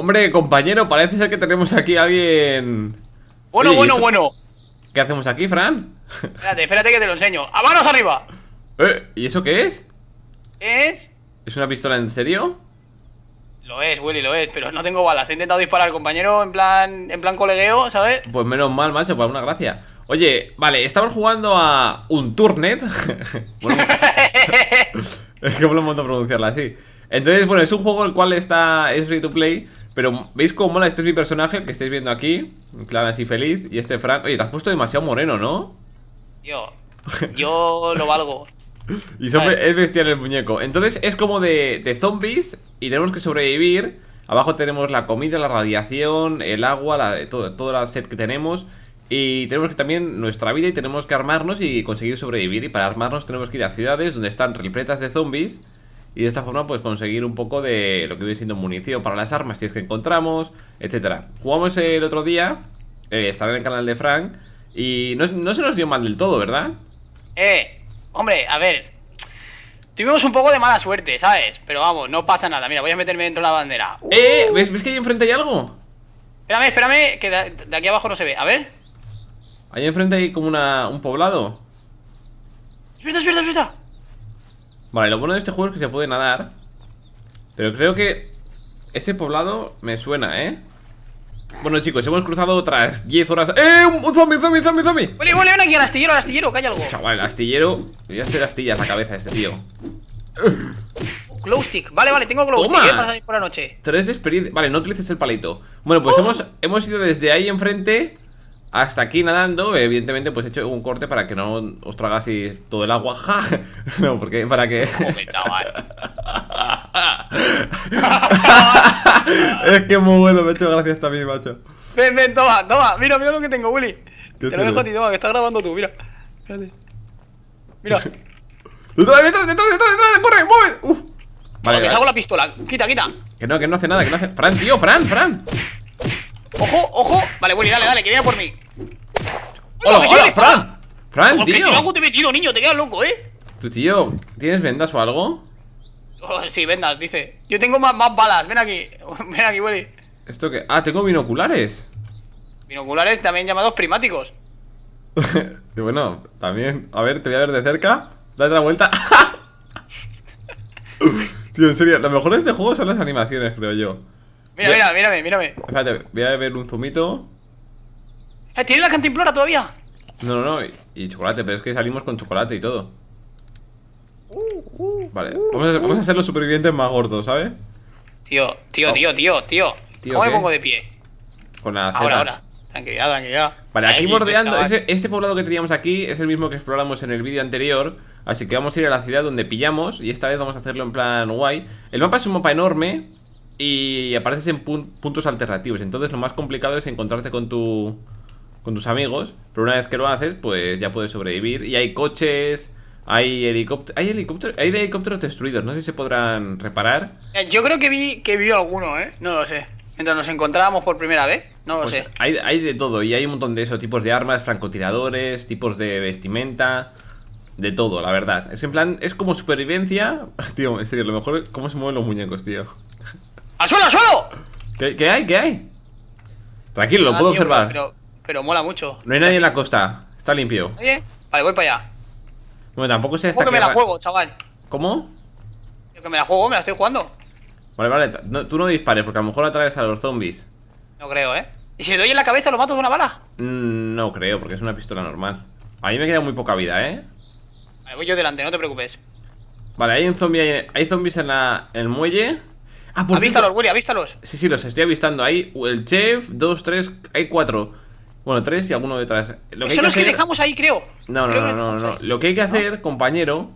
Hombre, compañero, parece ser que tenemos aquí a alguien. Bueno, oye, bueno. ¿Qué hacemos aquí, Fran? Espérate que te lo enseño. ¡A manos arriba! ¿Y eso qué es? ¿Qué es? ¿Es una pistola en serio? Lo es, Willy, lo es, pero no tengo balas. He intentado disparar, compañero, en plan colegueo, ¿sabes? Pues menos mal, macho, para una gracia. Oye, vale, estamos jugando a Unturned. Bueno, es que me lo monto a pronunciarla así. Entonces, bueno, es un juego el cual es free to play. Pero veis cómo mola. Este es mi personaje, el que estáis viendo aquí, claro, así feliz. Y este Fran. Oye, te has puesto demasiado moreno, ¿no? Yo lo valgo. Y es bestial el muñeco. Entonces es como de zombies y tenemos que sobrevivir. Abajo tenemos la comida, la radiación, el agua, toda la sed que tenemos. Y tenemos que también nuestra vida y tenemos que armarnos y conseguir sobrevivir. Y para armarnos tenemos que ir a ciudades donde están repletas de zombies. Y de esta forma pues conseguir un poco de lo que viene siendo munición para las armas, si es que encontramos, etcétera. Jugamos el otro día, estaba en el canal de Frank. Y no se nos dio mal del todo, ¿verdad? Hombre, a ver, tuvimos un poco de mala suerte, ¿sabes? Pero vamos, no pasa nada. Mira, voy a meterme dentro de la bandera. ¿Ves que ahí enfrente hay algo? Espérame, que de aquí abajo no se ve. A ver. Ahí enfrente hay como un poblado. Es verdad. Vale, lo bueno de este juego es que se puede nadar. Pero creo que ese poblado me suena, ¿eh? Bueno, chicos, hemos cruzado otras 10 horas. ¡Un zombie! Vale, ven aquí al astillero, que hay algo. Chaval, el astillero. Voy a hacer astillas a la cabeza a este tío. Glow stick, vale, tengo glow stick, para salir por la noche. 3 de experiencia. Vale, no utilices el palito. Bueno, pues hemos ido desde ahí enfrente hasta aquí nadando. Evidentemente, pues he hecho un corte para que no os tragaseis todo el agua. No, porque para que. Joder, chaval. Es que es muy bueno, me ha hecho gracia hasta a mí, macho. Ven, toma, mira lo que tengo, Willy. Te lo dejo a ti, toma, que estás grabando tú, mira. Espérate. Mira. ¡Detrás! ¡Corre! ¡Mueve! ¡Uf! Vale, que salgo la pistola. ¡Quita! Que no hace nada, que no hace. ¡Fran, tío! ¡Fran! ¡Ojo! Vale, Willy, dale, que viene por mí. ¡Hola, Fran! ¡Fran, tío! ¡Qué loco te he metido, niño! Te quedas loco, ¿eh? Tú, tío, ¿tienes vendas o algo? Sí, vendas, dice. Yo tengo más balas, ven aquí, Willy. ¿Esto qué? Ah, tengo binoculares. Binoculares también llamados prismáticos. Bueno, también. A ver, te voy a ver de cerca. Date la vuelta. Tío, en serio, lo mejor de este juego son las animaciones, creo yo. Mírame. Espérate, voy a ver un zumito. ¿Tiene la cantimplora todavía? No, y chocolate, pero es que salimos con chocolate y todo. Vale, vamos a ser los supervivientes más gordos, ¿sabes? Tío, ¿cómo me pongo de pie? Con la cena. Ahora, tranquilidad. Vale, aquí bordeando, este poblado que teníamos aquí es el mismo que exploramos en el vídeo anterior. Así que vamos a ir a la ciudad donde pillamos. Y esta vez vamos a hacerlo en plan guay. El mapa es un mapa enorme y apareces en puntos alternativos. Entonces lo más complicado es encontrarte con tus amigos. Pero una vez que lo haces, pues ya puedes sobrevivir. Y hay coches. Hay helicópteros destruidos, no sé si se podrán reparar. Yo creo que vi alguno, no lo sé. Mientras nos encontrábamos por primera vez, no lo sé. Hay de todo, y hay un montón de eso, tipos de armas, francotiradores, tipos de vestimenta, de todo, la verdad. Es que en plan, es como supervivencia. Tío, en serio, lo mejor es cómo se mueven los muñecos, tío. ¡Al suelo! ¿Qué hay? Tranquilo, lo puedo observar. Pero mola mucho. No hay nadie en la costa, está limpio. Oye, vale, voy para allá. Bueno, tampoco sé hasta que me la juego, chaval. ¿Cómo? Yo que me la juego, me la estoy jugando. Vale, no, tú no dispares porque a lo mejor atraes a los zombies. No creo, ¿eh? ¿Y si le doy en la cabeza lo mato de una bala? No creo, porque es una pistola normal. A mí me queda muy poca vida, ¿eh? Vale, voy yo delante, no te preocupes. Vale, hay un zombie, hay zombies en el muelle. Ah, por cierto, avístalos, Willy, avístalos. Sí, los estoy avistando. Hay el chef, 2, 3, hay 4. Bueno, 3 y alguno detrás. Son los que dejamos ahí, creo. No. Lo que hay que hacer, compañero,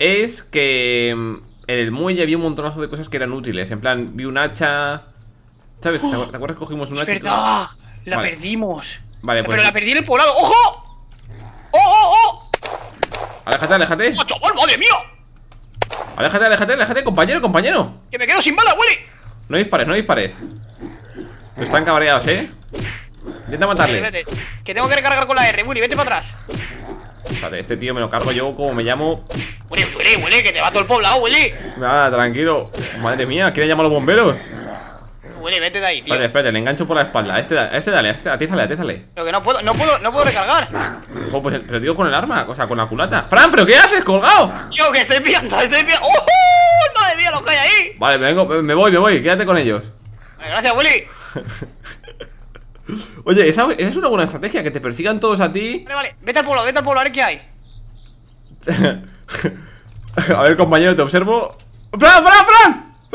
es que en el muelle había un montonazo de cosas que eran útiles. En plan, vi un hacha. ¿Sabes? ¿Te acuerdas que cogimos un hacha? ¡Es verdad! La perdimos. Vale, pues. Pero la perdí en el poblado. ¡Ojo! ¡Oh! ¡Aléjate! ¡Oh, chaval, madre mía! ¡Aléjate, compañero! ¡Que me quedo sin bala, Willy! No dispares. Están cabreados, ¿eh? Intenta matarles. Vete. Que tengo que recargar con la R, Willy, vete para atrás. Espérate, este tío me lo cargo yo, como me llamo. Willy, que te va todo el poblado, Willy. Nada, tranquilo. Madre mía, ¿quién ha llamado a los bomberos? Willy, vete de ahí, tío. Vale, espérate, le engancho por la espalda. Este dale, atízale, atízale. Lo que no puedo recargar. Oh, pues, pero digo con el arma, o sea, con la culata. Fran, ¿pero qué haces, colgado? Yo que estoy pillando, ¡Oh! ¡Madre mía, lo que hay ahí! Vale, me voy, quédate con ellos. Vale, gracias, Willy. Oye, esa es una buena estrategia, que te persigan todos a ti. Vale, vete al pueblo, a ver qué hay. A ver, compañero, te observo. ¡Fran!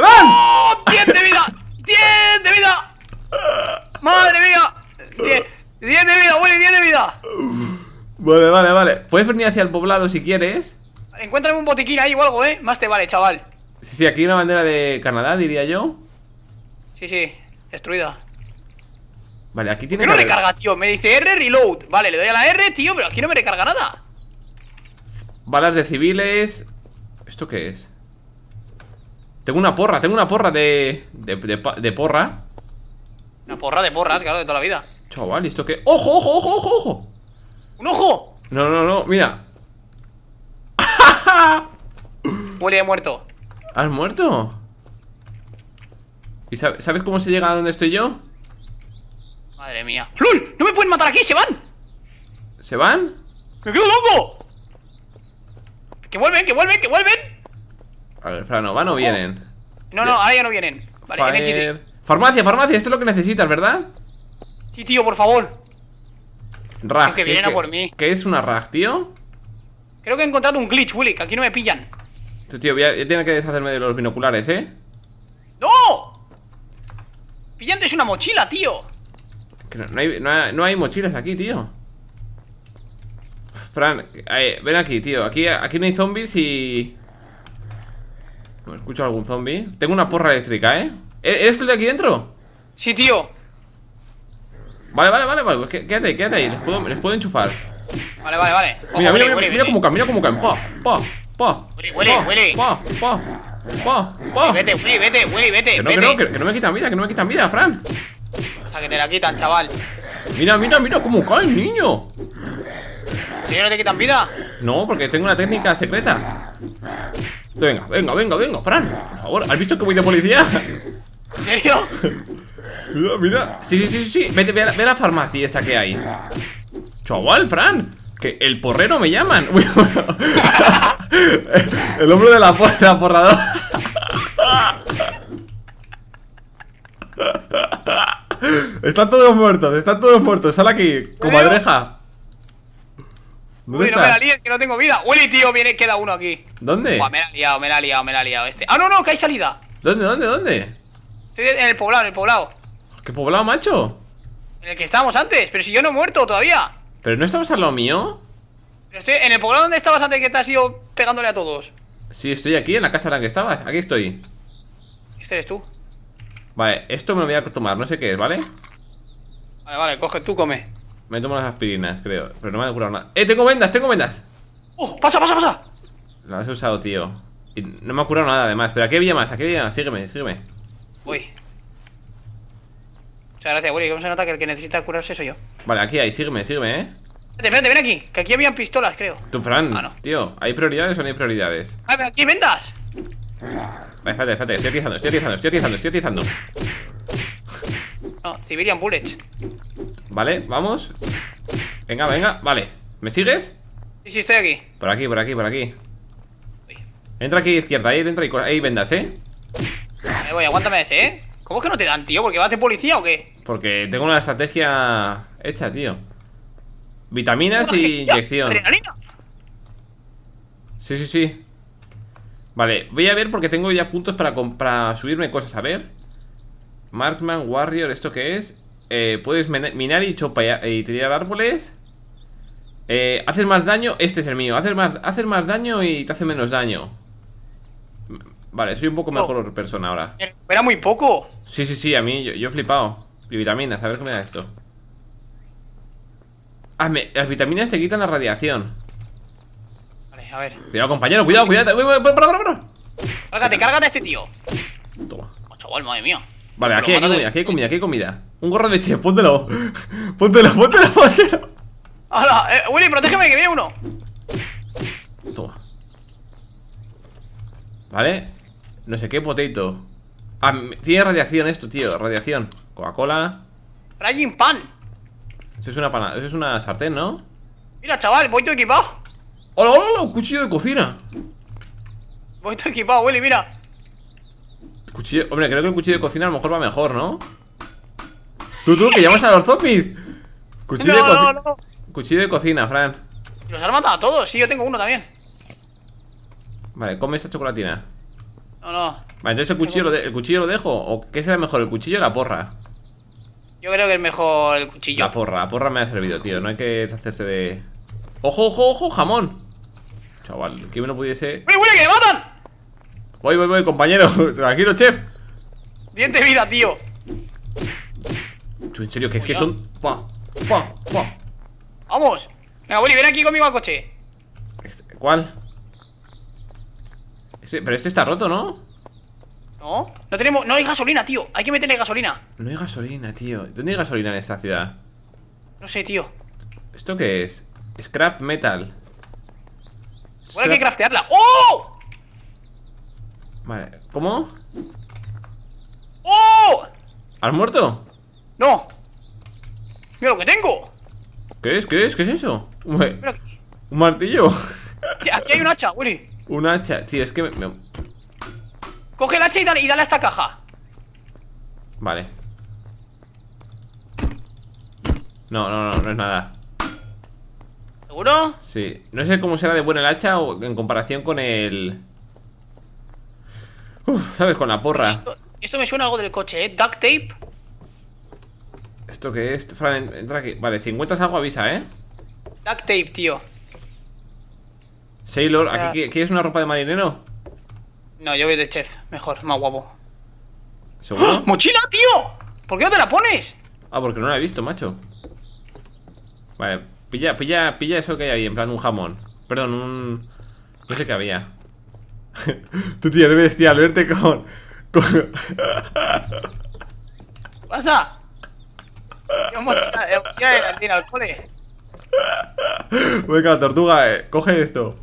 ¡Oh! ¡10 de vida! ¡Madre mía! ¡10 de vida, Willy! ¡10 de vida! Vale. Puedes venir hacia el poblado si quieres. Encuéntrame un botiquín ahí o algo, ¿eh? Más te vale, chaval. Sí, aquí hay una bandera de Canadá, diría yo. Sí, destruida. Vale, aquí tiene que... No recarga, tío, me dice R, reload. Vale, le doy a la R, tío, pero aquí no me recarga nada. Balas de civiles. ¿Esto qué es? Tengo una porra de porra. Una porra de porras, claro, de toda la vida. Chaval, ¿y esto qué? ¡Ojo! ¡Un ojo! No, mira. Huele, he muerto. ¿Has muerto? ¿Y sabes cómo se llega a donde estoy yo? Madre mía. ¡Lul! ¡No me pueden matar aquí! ¡Se van! ¿Se van? ¡Me quedo loco! ¡Que vuelven! A ver, Fran, ¿van o vienen? No, ahora ya no vienen. Vale, Farmacia, esto es lo que necesitas, ¿verdad? Sí, tío, por favor. Rag. Que vienen a por mí. ¿Qué es una rag, tío? Creo que he encontrado un glitch, Willy, que aquí no me pillan. Tío, voy a tener que deshacerme de los binoculares, ¿eh? ¡No! Pillante es una mochila, tío. No hay mochilas aquí, tío. Fran, ven aquí, tío. Aquí no hay zombies y... No, escucho algún zombie. Tengo una porra eléctrica, ¿eh? ¿Eres tú de aquí dentro? Sí, tío. Vale. Quédate ahí. Les puedo enchufar. Vale. Ojo, mira cómo caen, Willy. Vete. Que no me quitan vida, Fran. Hasta que te la quitan, chaval. Mira cómo cae el niño. ¿Sí no te quitan vida? No, porque tengo una técnica secreta. Venga, Fran, por favor. ¿Has visto que voy de policía? ¿En serio? Mira. Sí. Ve la farmacia esa que hay. Chaval, Fran, que el porrero me llaman. El hombro de la porradora. Están todos muertos. Sal aquí, comadreja. ¿Dónde estás? No me la líes, que no tengo vida. Willy, tío, viene, queda uno aquí. ¿Dónde? Uah, me la ha liado este. Ah, no, que hay salida. ¿Dónde? Estoy en el poblado, ¿Qué poblado, macho? En el que estábamos antes, pero si yo no he muerto todavía. ¿Pero no estabas al lado mío? Estoy en el poblado donde estabas antes, que te has ido pegándole a todos. Sí, estoy aquí, en la casa en la que estabas. Aquí estoy. Este eres tú. Vale, esto me lo voy a tomar, no sé qué es, ¿vale? Vale, coge, tú come. Me tomo las aspirinas, creo, pero no me ha curado nada. ¡Tengo vendas! ¡Oh, pasa! Lo has usado, tío. Y no me ha curado nada, además, pero ¿a qué villa más? Sígueme. Uy. Muchas gracias, Willy, ¿cómo se nota que el que necesita curarse soy yo? Vale, aquí hay, sígueme, ¿eh? Espérate, ven aquí, que aquí habían pistolas, creo. Tú, Fran, tío, ¿hay prioridades o no hay prioridades? ¡Ah, pero aquí hay vendas! Vale, espérate, estoy atizando. No, Siberian Bullets. Vale, vamos. Venga, vale. ¿Me sigues? Sí, estoy aquí. Por aquí. Entra aquí izquierda, ahí dentro hay vendas, ¿eh? Vale, voy, aguántame ese, ¿eh? ¿Cómo es que no te dan, tío? ¿Porque vas de policía o qué? Porque tengo una estrategia hecha, tío. Vitaminas y inyección. ¿Adrenalina? Sí. Vale, voy a ver porque tengo ya puntos para subirme cosas, a ver. Marksman, Warrior, ¿esto qué es? Puedes minar y chopar y tirar árboles. Haces más daño, este es el mío. Haces más daño y te hace menos daño. Vale, soy un poco mejor persona ahora. Era muy poco. Sí, a mí yo he flipado. Y vitaminas, a ver qué me da esto. Las vitaminas te quitan la radiación. A ver. Cuidado, compañero, cuidado. Para. Cárgate a este tío. Toma. Chaval, madre mía. Vale, aquí hay comida. Un gorro de chef, póntelo. Hola, Willy, protégeme, que viene uno. Toma. Vale. No sé qué, potato. Ah, tiene radiación esto, tío. Radiación. Coca-Cola. Raging pan. Eso es una pana. Eso es una sartén, ¿no? Mira, chaval, voy todo equipado. ¡Hola, hola, hola! Un cuchillo de cocina. Voy todo equipado, Willy, mira. Cuchillo. Hombre, creo que el cuchillo de cocina a lo mejor va mejor, ¿no? Tú, que llamas a los zombies. Cuchillo de cocina. No. Cuchillo de cocina, Fran. Los han matado a todos, sí, yo tengo uno también. Vale, come esta chocolatina. No. Vale, entonces el cuchillo lo dejo. ¿O qué será mejor, el cuchillo o la porra? Yo creo que es mejor el cuchillo. La porra me ha servido, tío. No hay que hacerse de... ¡Ojo, ojo, ojo! ¡Jamón! Chaval, que uno pudiese... ¡Uy, que me matan! Voy, compañero. Tranquilo, chef. 10 de vida, tío. En serio, que es que son... ¡Pa! ¡Vamos! Venga, Willy, ven aquí conmigo al coche. ¿Cuál? Pero este está roto, ¿no? No tenemos... No hay gasolina, tío. Hay que meterle gasolina. No hay gasolina, tío. ¿Dónde hay gasolina en esta ciudad? No sé, tío. ¿Esto qué es? Scrap metal. Voy a tener que craftearla. ¡Oh! Vale, ¿cómo? ¡Oh! ¿Has muerto? No. Mira lo que tengo. ¿Qué es? ¿Qué es eso? Un martillo. Aquí hay un hacha, Willy. Un hacha, tío, es que me... Coge el hacha y dale a esta caja. Vale. No es nada. ¿Seguro? Sí, no sé cómo será de buena el hacha o en comparación con el... Uf, ¿sabes? Con la porra. Esto me suena algo del coche, ¿eh? Duct tape. ¿Esto qué es? Fran, entra aquí. Vale, si encuentras algo avisa, ¿eh? Duct tape, tío. Sailor, ¿aquí quieres una ropa de marinero? No, yo voy de chef. Mejor, más guapo. ¿Seguro? ¡Oh! ¡Mochila, tío! ¿Por qué no te la pones? Ah, porque no la he visto, macho. Vale, pilla eso que hay ahí. En plan, un jamón. Perdón, un... No sé qué había. Tú, tío, eres bestial. Verte con... ¿Qué pasa? Venga, tortuga, coge esto.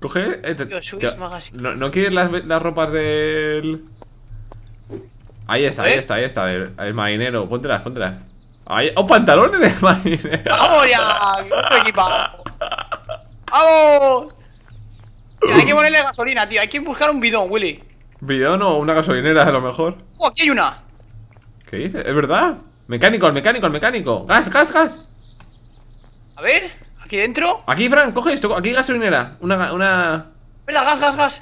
Coge. ¿No quieres las ropas del... Ahí está, el marinero. Póntelas. Ahí... ¡Oh, pantalones de marinero! ¡Vamos ya! ¡Equipado! ¡Vamos! Tío, hay que ponerle gasolina, tío. Hay que buscar un bidón, Willy. ¿Bidón o una gasolinera a lo mejor? ¡Oh, aquí hay una! ¿Qué dices? ¿Es verdad? Mecánico, el mecánico. Gas. A ver, aquí dentro. Aquí, Fran, coge esto. Aquí gasolinera. Una... Espera, gas.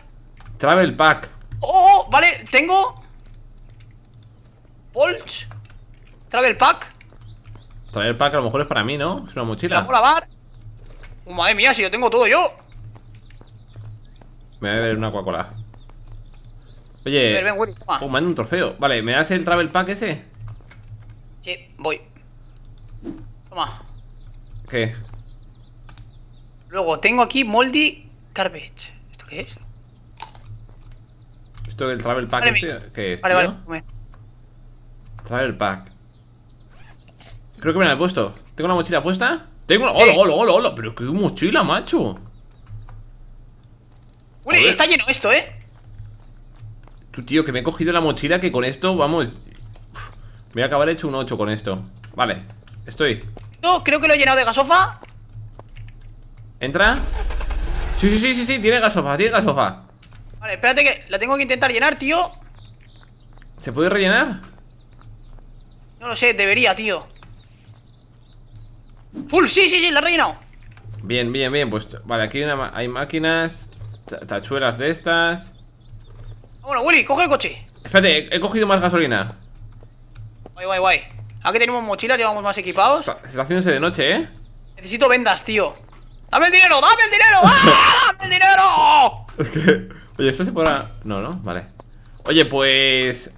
Travel pack. Oh, vale, tengo... Bolts. Travel pack. Travel pack a lo mejor es para mí, ¿no? Es una mochila. La puedo lavar. Oh, madre mía, si lo tengo todo yo. Me voy a beber una Coca-Cola. Oye, ven, manda un trofeo. Vale, ¿me das el travel pack ese? Voy. Toma. ¿Qué? Luego tengo aquí moldy garbage. ¿Esto qué es? ¿Esto del travel pack? ¿Qué es? Vale, travel pack. Creo que me la he puesto. ¿Tengo la mochila puesta? Tengo una... ¡Hola! Pero qué mochila, macho. Uy, está lleno esto, ¿eh? Tú, tío, que me he cogido la mochila. Que con esto, vamos... Voy a acabar hecho un 8 con esto. Vale, estoy. No, creo que lo he llenado de gasofa. ¿Entra? Sí, tiene gasofa. Vale, espérate que la tengo que intentar llenar, tío. ¿Se puede rellenar? No lo sé, debería, tío. Full, sí, la he rellenado. Bien, pues vale, aquí hay máquinas. Tachuelas de estas. Bueno, Willy, coge el coche. Espérate, he cogido más gasolina. Guay. Ahora que tenemos mochilas, llevamos más equipados. Se está haciéndose de noche, ¿eh? Necesito vendas, tío. ¡Dame el dinero! ¡Ah! ¡Dame el dinero! Oye, esto se podrá... No, vale. Oye, pues...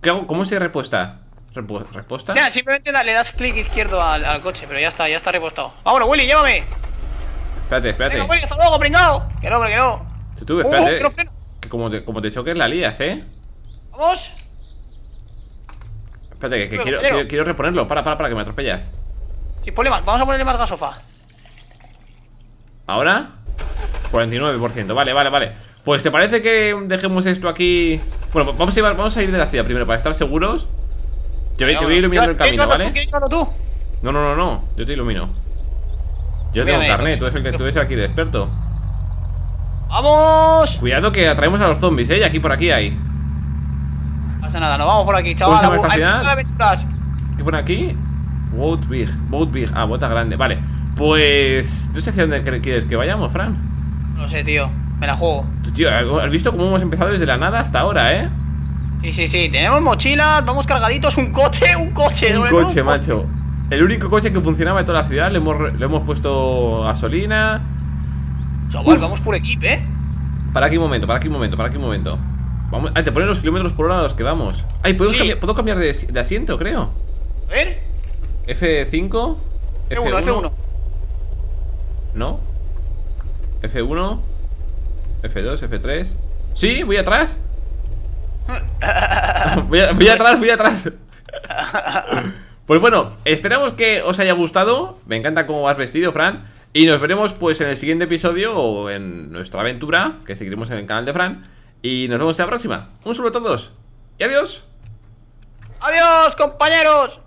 ¿Qué hago? ¿Cómo se repuesta? ¿Repuesta? Ya, simplemente le das clic izquierdo al coche. Pero ya está repostado. ¡Vámonos, Willy, llévame! Espérate. Venga, Willy, hasta luego, pringado. Que no. Tú, espérate. Que como te choques la lías, ¿eh? ¡Vamos! Espérate, que quiero reponerlo. Para, que me atropellas. Sin problemas, vamos a ponerle más gasofa. ¿Ahora? 49%, vale. Pues te parece que dejemos esto aquí Bueno, vamos a ir de la ciudad primero para estar seguros. Te voy iluminando el camino, ¿vale? Tú. No, yo te ilumino. Yo tengo un carnet, tú eres aquí de experto. ¡Vamos! Cuidado que atraemos a los zombies, ¿eh? Aquí por aquí hay. No pasa nada, nos vamos por aquí, chaval. ¿Cómo se llama esta ciudad? ¿Qué pone aquí? Boat Big, ah, bota grande, vale. Pues... no sé hacia dónde quieres que vayamos, Fran. No sé, tío, me la juego. Tío, ¿has visto cómo hemos empezado desde la nada hasta ahora, eh? Sí, sí, sí, tenemos mochilas, vamos cargaditos, un coche, macho. El único coche que funcionaba en toda la ciudad, le hemos puesto gasolina. Chaval, vamos por equipo, eh. Para aquí un momento. Vamos, te ponen los kilómetros por hora a los que vamos. Ay, ¿puedo cambiar de asiento, creo? A ver. F5, F1. ¿No? F1, F2, F3. Sí, voy atrás. voy atrás. Pues bueno, esperamos que os haya gustado. Me encanta cómo vas vestido, Fran. Y nos veremos pues en el siguiente episodio o en nuestra aventura, que seguiremos en el canal de Fran. Y nos vemos en la próxima. Un saludo a todos y adiós. ¡Adiós, compañeros!